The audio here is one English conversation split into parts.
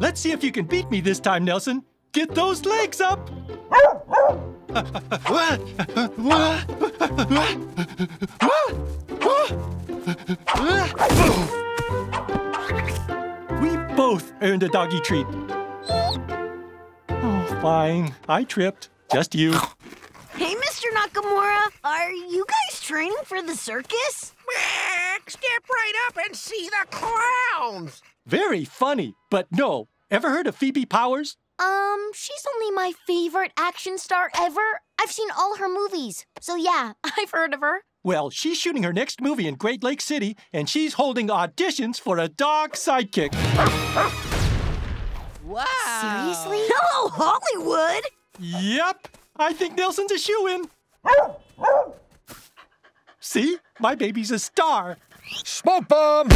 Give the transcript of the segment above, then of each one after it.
Let's see if you can beat me this time, Nelson. Get those legs up! We both earned a doggy treat. Oh, fine. I tripped. Just you. Hey, Mr. Nakamura. Are you guys training for the circus? Step right up and see the clowns. Very funny, but no. Ever heard of Phoebe Powers? She's only my favorite action star ever. I've seen all her movies, so yeah, I've heard of her. Well, she's shooting her next movie in Great Lake City, and she's holding auditions for a dog sidekick. Wow. Seriously? Hello, Hollywood! Yep. I think Nelson's a shoo-in. See? My baby's a star. Smoke bomb!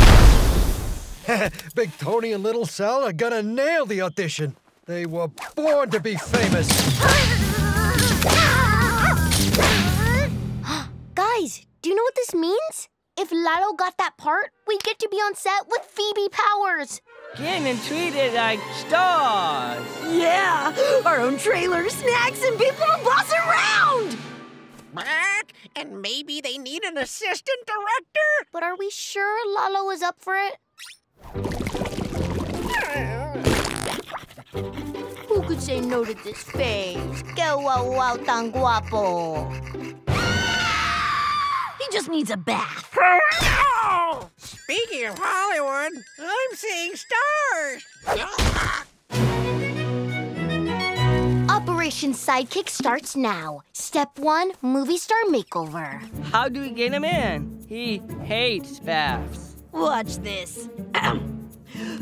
Big Tony and Little Sal are gonna nail the audition. They were born to be famous. Guys, do you know what this means? If Lalo got that part, we'd get to be on set with Phoebe Powers. Getting treated like stars. Yeah, our own trailer, snacks, and people to boss around. And maybe they need an assistant director. But are we sure Lalo is up for it? Who could say no to this face? Que guau guau tan guapo. He just needs a bath. Oh! Speaking of Hollywood, I'm seeing stars. Operation Sidekick starts now. Step 1, movie star makeover. How do we get him in? He hates baths. Watch this.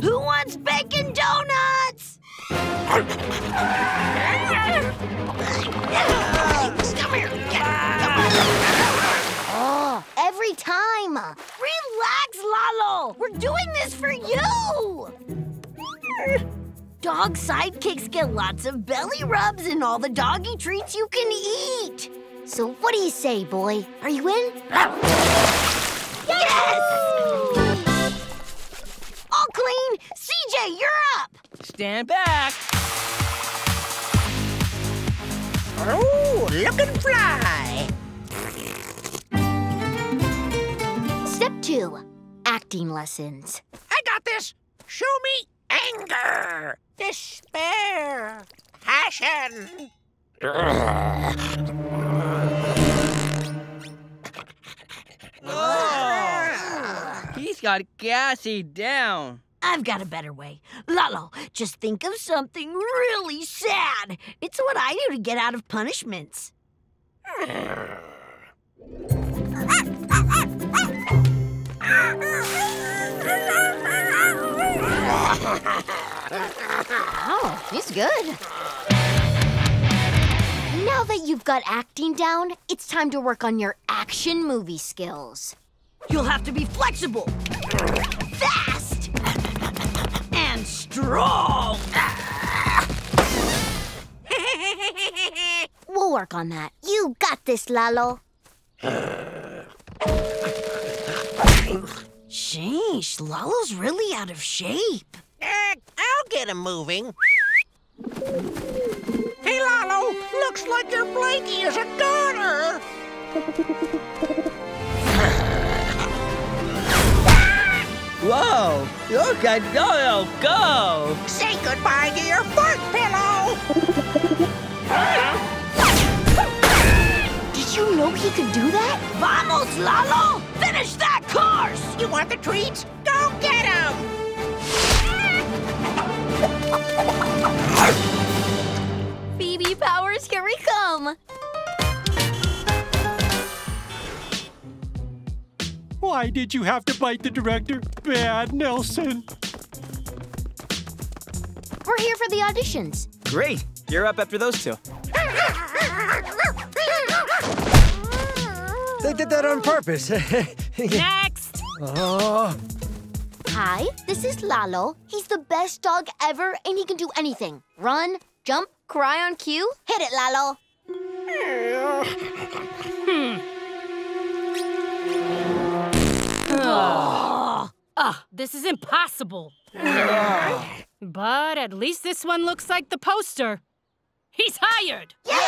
Who wants bacon donuts? Come here. Oh, every time. Relax, Lalo. We're doing this for you. Dog sidekicks get lots of belly rubs and all the doggy treats you can eat. So what do you say, boy? Are you in? Yes! All clean. CJ, you're up. Stand back. Oh, look and fly. Step 2, acting lessons. I got this. Show me anger, despair, passion. Oh. He's got Cassie down. I've got a better way. Lalo, just think of something really sad. It's what I do to get out of punishments. Oh, he's good. Now that you've got acting down, it's time to work on your action movie skills. You'll have to be flexible, fast, strong! We'll work on that. You got this, Lalo. Sheesh, Lalo's really out of shape. I'll get him moving. Hey, Lalo, looks like your blankie is a goner. Whoa! Look at Lalo go! Say goodbye to your fart pillow! Did you know he could do that? Vamos, Lalo! Finish that course! You want the treats? Go get them! Phoebe Powers, here we come! Why did you have to bite the director? Bad Nelson. We're here for the auditions. Great. You're up after those two. They did that on purpose. Next! Oh. Hi, this is Lalo. He's the best dog ever, and he can do anything. Run, jump, cry on cue. Hit it, Lalo. Oh, this is impossible. But at least this one looks like the poster. He's hired! Yay!